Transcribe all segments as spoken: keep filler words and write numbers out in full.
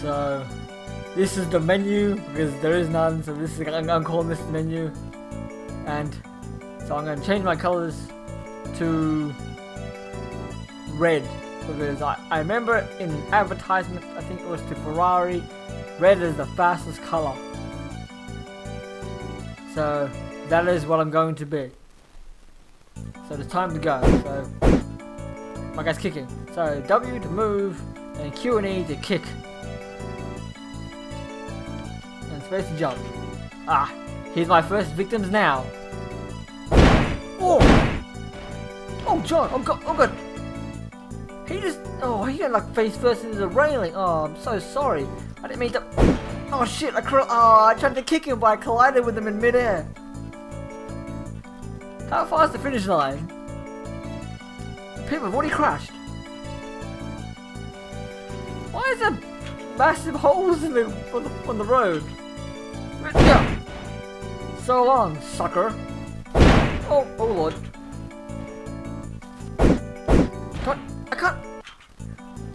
So this is the menu, because there is none, so this is, I'm, I'm calling this the menu. And so I'm going to change my colors to red, because I, I remember in an advertisement, I think it was to Ferrari, red is the fastest color. So that is what I'm going to be. So it's time to go. So my guy's kicking. So W to move and Q and E to kick. And space to jump. Ah, here's my first victims now. Oh! Oh John, oh god, oh god! He just, oh, he got like face first into the railing. Oh, I'm so sorry. I didn't mean to. Oh shit, I cr oh, I tried to kick him, but I collided with him in midair. How far's the finish line? People have already crashed. Why is there massive holes in the on the, on the road? So long, sucker. Oh, oh lord. I can't.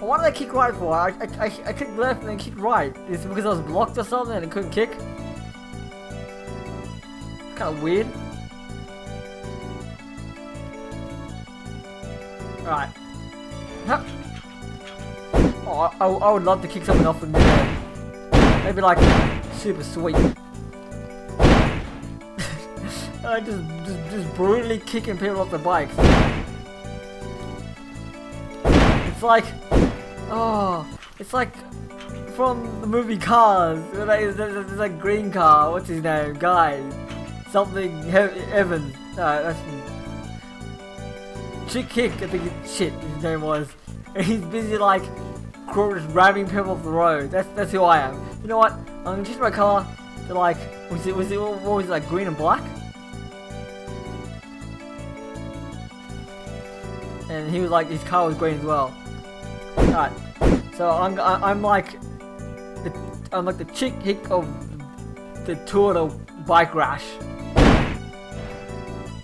Why did I kick right for? I, I, I, I kicked left and then kicked right. Is it because I was blocked or something and I couldn't kick? Kind of weird. Alright. Huh. Oh, I, I would love to kick someone off with me. Maybe like super sweet. I just, just just brutally kicking people off the bikes. It's like, oh, it's like from the movie Cars. There's that green car. What's his name? Guy. Something he Evans. Uh, that's me. Chick Hicks, I think it, shit his name was, and he's busy like just grabbing people off the road. That's that's who I am. You know what? I'm gonna change my colour to like, was it was it what was it like green and black? And he was like, his car was green as well. Alright, so I'm I'm like the, I'm like the Chick Hicks of the Tour to Bikrash.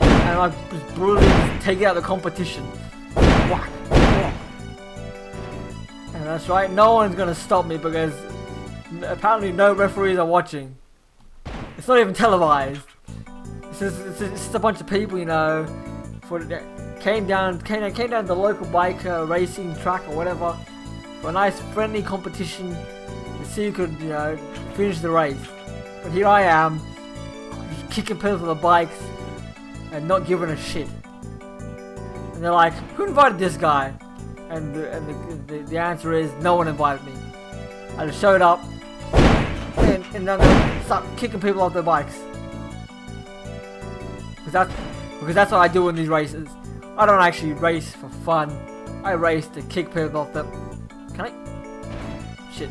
And I just brutally take out the competition. Whack, whack. And that's right, no one's gonna stop me because apparently no referees are watching. It's not even televised. It's just, it's just, it's just a bunch of people, you know, for that came down, came, came down to the local bike uh, racing track or whatever for a nice friendly competition to see who could, you know, finish the race. But here I am, kicking people on the bikes. And not giving a shit. And they're like, who invited this guy? And the, and the, the, the answer is, no one invited me. I just showed up, and, and I'm gonna start kicking people off their bikes. Because that's, because that's what I do in these races. I don't actually race for fun. I race to kick people off the... Can I? Shit.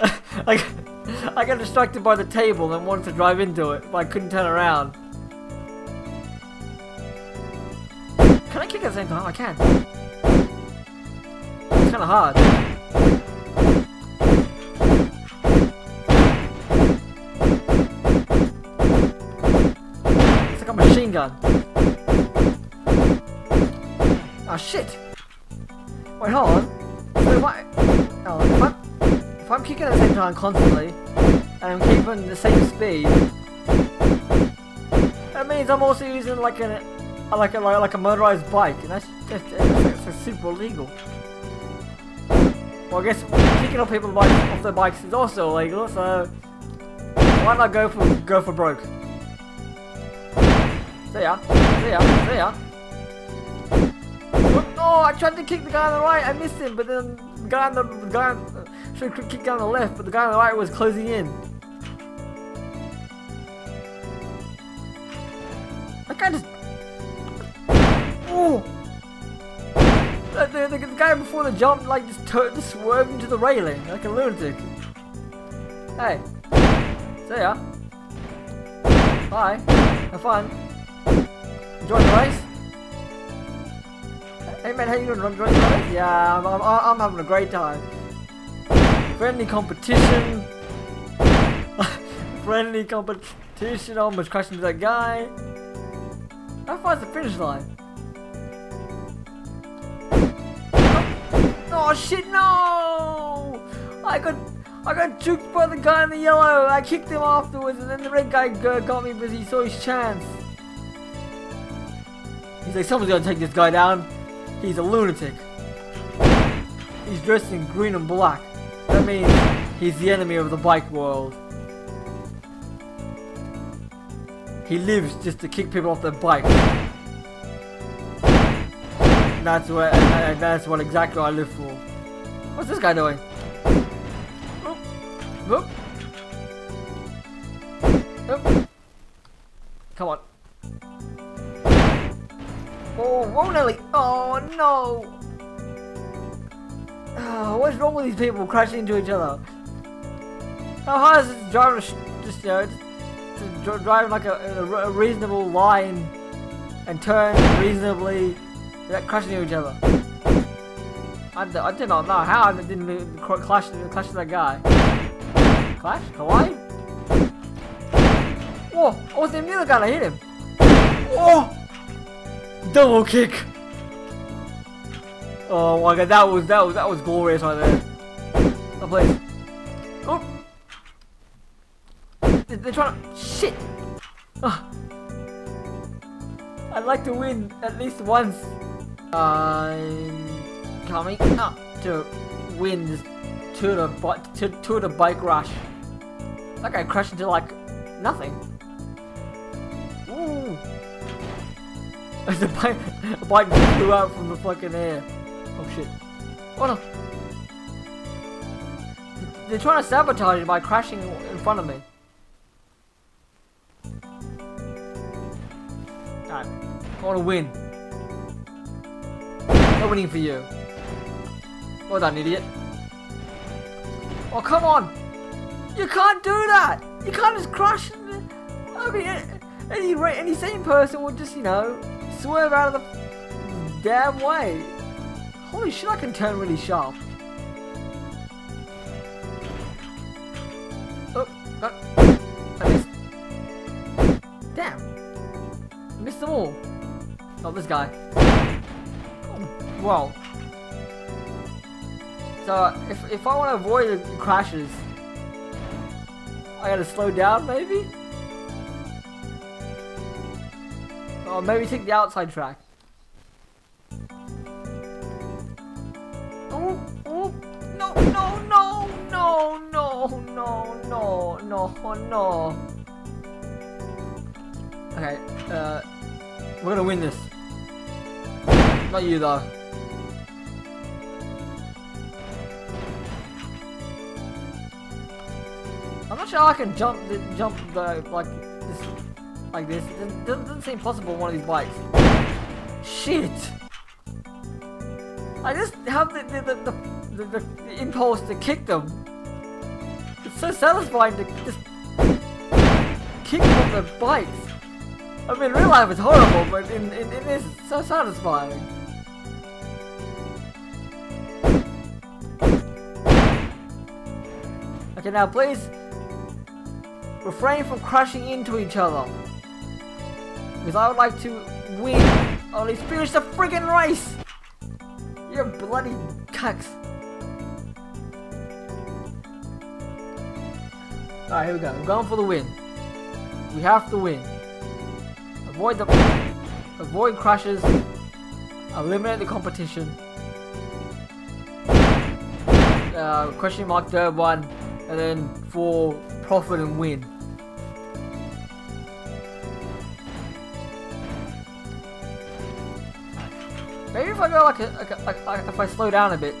I, I got distracted by the table and wanted to drive into it, but I couldn't turn around. Can I kick at the same time? I can. It's kind of hard. It's like a machine gun. Ah, shit! Wait, hold on. Wait, why? Oh, if I'm, if I'm kicking at the same time constantly, and I'm keeping the same speed, that means I'm also using like an... Like a, like, like a motorized bike, and that's, that's, that's, that's super illegal. Well, I guess kicking off people bikes, off their bikes is also illegal, so why not go for go for broke? See ya, see ya, see ya. Oh, I tried to kick the guy on the right, I missed him, but then the guy on the, the guy uh, should have kicked down the left, but the guy on the right was closing in. I can't just. Oh! The, the, the guy before the jump like just, just swerved into the railing like a lunatic. Hey, see ya. Bye. Have fun. Enjoy the race. Hey man, how you doing? Enjoying the race? Yeah, I'm, I'm, I'm having a great time. Friendly competition. Friendly competition. Almost crashed into that guy. How far is the finish line? Oh shit, no! I got I got juked by the guy in the yellow. I kicked him afterwards, and then the red guy got me because he saw his chance. He's like, someone's gonna take this guy down. He's a lunatic. He's dressed in green and black. That means he's the enemy of the bike world. He lives just to kick people off their bike. That's what. Uh, that's what exactly I live for. What's this guy doing? Oh, oh, oh. Come on. Oh, whoa, Nelly. Oh no. Oh, what's wrong with these people crashing into each other? How hard is this driving? Just you know, just, just driving like a, a, a reasonable line and turn reasonably. They're crashing into each other. I do, I do not know how I didn't clash clash with that guy. Clash? Hawaii? Whoa! I wasn't even near the guy. I hit him. Whoa! Double kick. Oh my god! That was that was that was glorious right there. Oh please! Oh! They're trying to shit. Oh. I'd like to win at least once. I'm coming up to win this tour to bike to, to the Bikrash. That guy crashed into like nothing. Ooh! The bike, the bike flew out from the fucking air. Oh shit! Oh no! They're trying to sabotage me by crashing in front of me. Alright, I want to win. No winning for you. Well done, idiot. Oh, come on! You can't do that! You can't just crash. I mean, any, any sane person would just, you know, swerve out of the damn way. Holy shit, I can turn really sharp. Oh, oh, I missed. Damn. Missed them all. Oh, this guy. Well, so if, if I want to avoid the crashes, I gotta slow down maybe? Or maybe take the outside track. Oh, oh, no, no, no, no, no, no, no, no, no. Okay, uh, we're gonna win this. Not you though. I'm not sure I can jump, the, jump the, like this, like this. It doesn't, doesn't seem possible on one of these bikes. Shit! I just have the the the, the, the the impulse to kick them. It's so satisfying to just kick them off the bikes. I mean, real life is horrible, but in in, in this, it's so satisfying. Okay, now please refrain from crashing into each other, because I would like to win, or at least finish the friggin' race. You bloody cucks! All right, here we go. We're going for the win. We have to win. Avoid the avoid crashes. Eliminate the competition. Uh, question mark third one. And then for profit and win. Maybe if I go like, a, like, a, like, like if I slow down a bit,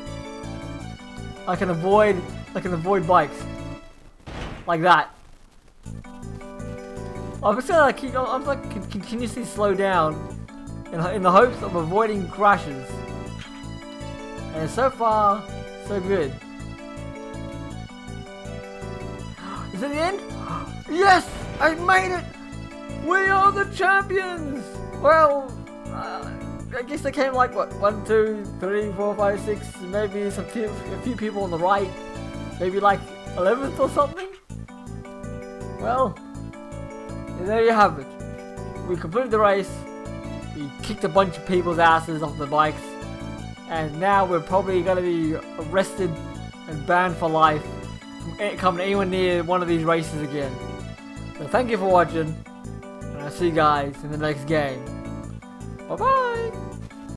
I can avoid I can avoid bikes like that. I'm just gonna like keep, I'm like continuously slow down in in the hopes of avoiding crashes. And so far, so good. Is it the end? Yes! I made it! We are the champions! Well, uh, I guess they came like, what, one, two, three, four, five, six, maybe some few, a few people on the right. Maybe like eleventh or something? Well, there you have it. We completed the race. We kicked a bunch of people's asses off the bikes. And now we're probably going to be arrested and banned for life. from coming anywhere near one of these races again. So thank you for watching, and I'll see you guys in the next game. Bye bye!